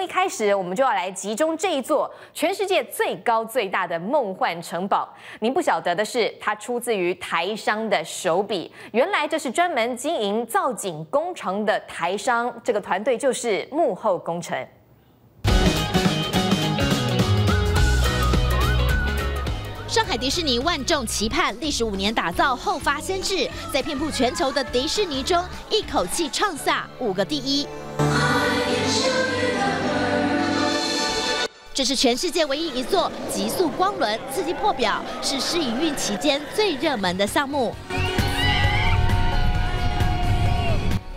目一开始，我们就要来集中这一座全世界最高最大的梦幻城堡。您不晓得的是，它出自于台商的手笔。原来这是专门经营造景工程的台商，这个团队就是幕后工程。 上海迪士尼万众期盼，历时5年打造后发先至，在遍布全球的迪士尼中，一口气创下5个第1。这是全世界唯一一座极速光轮刺激破表，是试营运期间最热门的项目。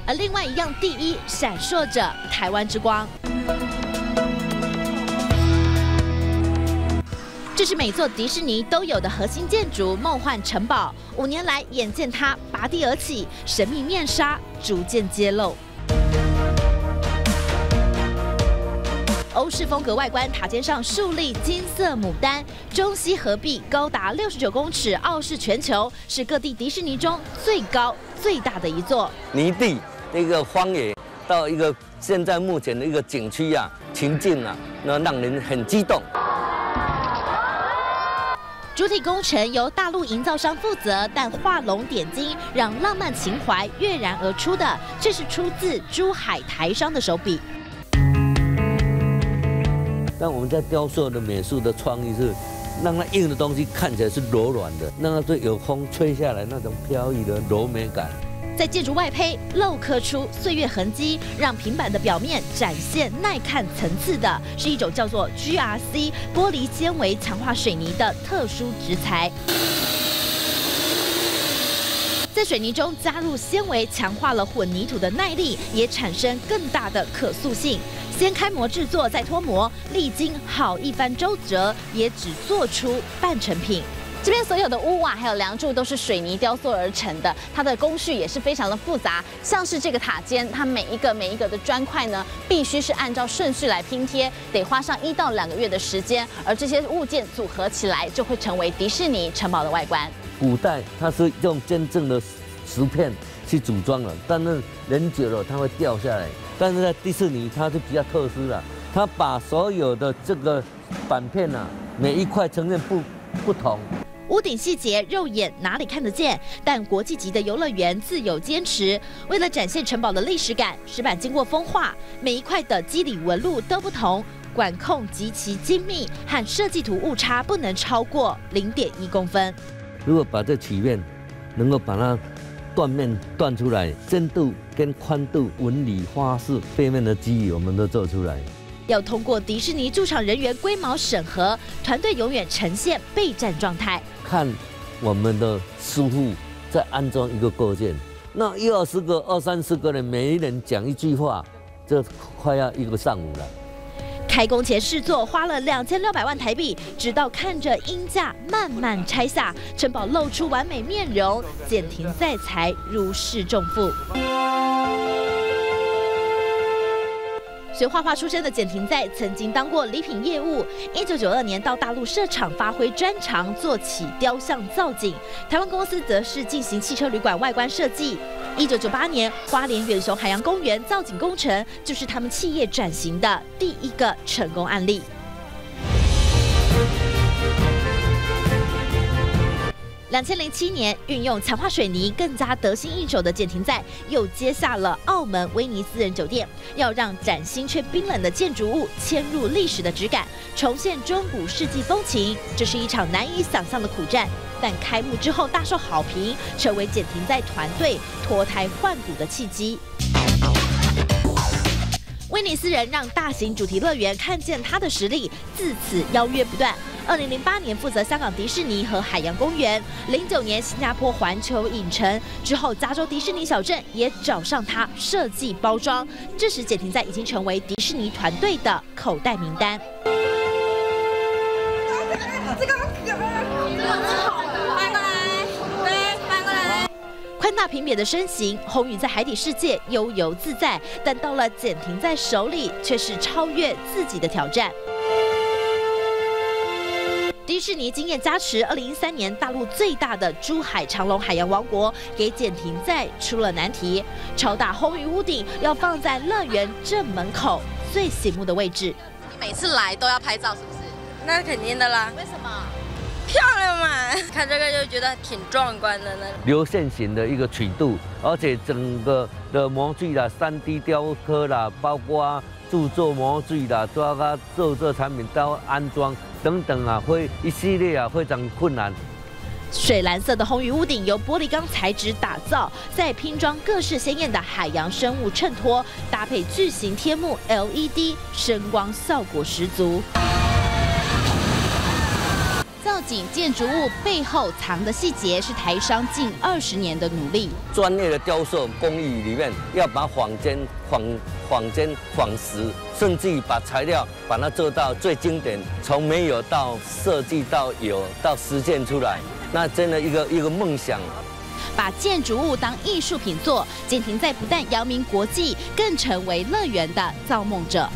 而另外一样第1，闪烁着台湾之光。这是每座迪士尼都有的核心建筑——梦幻城堡。5年来，眼见它拔地而起，神秘面纱逐渐揭露。 欧式风格外观，塔尖上竖立金色牡丹，中西合璧，高达69公尺，傲视全球，是各地迪士尼中最高最大的一座。泥地一个荒野，到一个现在目前的一个景区啊，情境啊，那让人很激动。 主体工程由大陆营造商负责，但画龙点睛，让浪漫情怀跃然而出的，却是出自珠海台商的手笔。 那我们在雕塑的美术的创意是，让它硬的东西看起来是柔软的，让它对有风吹下来那种飘逸的柔美感。在建筑外胚镂刻出岁月痕迹，让平板的表面展现耐看层次的，是一种叫做 GRC 玻璃纤维强化水泥的特殊植材。 在水泥中加入纤维，强化了混凝土的耐力，也产生更大的可塑性。先开模制作，再脱模，历经好一番周折，也只做出半成品。这边所有的屋瓦还有梁柱都是水泥雕塑而成的，它的工序也是非常的复杂。像是这个塔尖，它每一个的砖块呢，必须是按照顺序来拼贴，得花上1到2个月的时间。而这些物件组合起来，就会成为迪士尼城堡的外观。 古代它是用真正的石片去组装的，但是人久了它会掉下来。但是在迪士尼它是比较特殊的，它把所有的这个板片啊，每一块呈现不同。屋顶细节肉眼哪里看得见？但国际级的游乐园自有坚持，为了展现城堡的历史感，石板经过风化，每一块的肌理纹路都不同，管控极其精密，和设计图误差不能超过0.1公分。 如果把这曲面能够把它断面断出来，深度跟宽度、纹理、花式、背面的肌理，我们都做出来。要通过迪士尼驻场人员龟毛审核，团队永远呈现备战状态。看我们的师傅在安装一个构件，那20个、20、30个人，每一人讲一句话，这快要1个上午了。 开工前试做花了2600万台币，直到看着鹰架慢慢拆下，城堡露出完美面容，简廷在才如释重负。学画画出身的简廷在曾经当过礼品业务，1992年到大陆设厂发挥专长，做起雕像造景。台湾公司则是进行汽车旅馆外观设计。 1998年，花莲远雄海洋公园造景工程就是他们企业转型的第1个成功案例。2007年，运用强化水泥更加得心应手的简廷在，又接下了澳门威尼斯人酒店，要让崭新却冰冷的建筑物嵌入历史的质感，重现中古世纪风情。这是一场难以想象的苦战。 但开幕之后大受好评，成为简廷在团队脱胎换骨的契机。威尼斯人让大型主题乐园看见他的实力，自此邀约不断。2008年负责香港迪士尼和海洋公园，09年新加坡环球影城之后，加州迪士尼小镇也找上他设计包装。这时，简廷在已经成为迪士尼团队的口袋名单。 宽大平扁的身形，宏宇在海底世界悠游自在，但到了简廷在手里，却是超越自己的挑战。迪士尼经验加持，2013年大陆最大的珠海长隆海洋王国给简廷在出了难题，超大宏宇屋顶要放在乐园正门口，最醒目的位置。你每次来都要拍照，是不是？那肯定的啦。为什么？漂亮嘛！看这个就觉得挺壮观的呢。流线型的一个曲度，而且整个的模具啦、3D 雕刻啦，包括制作模具啦、包括制作产品到安装等等啊，会一系列啊非常困难。 水蓝色的红鱼屋顶由玻璃钢材质打造，再拼装各式鲜艳的海洋生物衬托，搭配巨型天幕 LED， 声光效果十足。造景建筑物背后藏的细节是台商近20年的努力。专业的雕塑工艺里面，要把仿真、仿石，甚至于把材料把它做到最经典，从没有到设计到有到实践出来。 那真的一个梦想，把建筑物当艺术品做，坚亭在不但扬名国际，更成为乐园的造梦者。